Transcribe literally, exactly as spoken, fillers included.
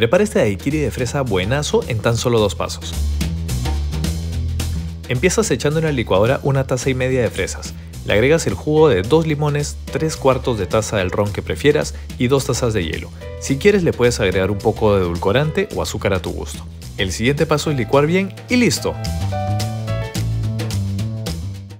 Prepara este daiquiri de fresa buenazo en tan solo dos pasos. Empiezas echando en la licuadora una taza y media de fresas. Le agregas el jugo de dos limones, tres cuartos de taza del ron que prefieras y dos tazas de hielo. Si quieres le puedes agregar un poco de edulcorante o azúcar a tu gusto. El siguiente paso es licuar bien y listo.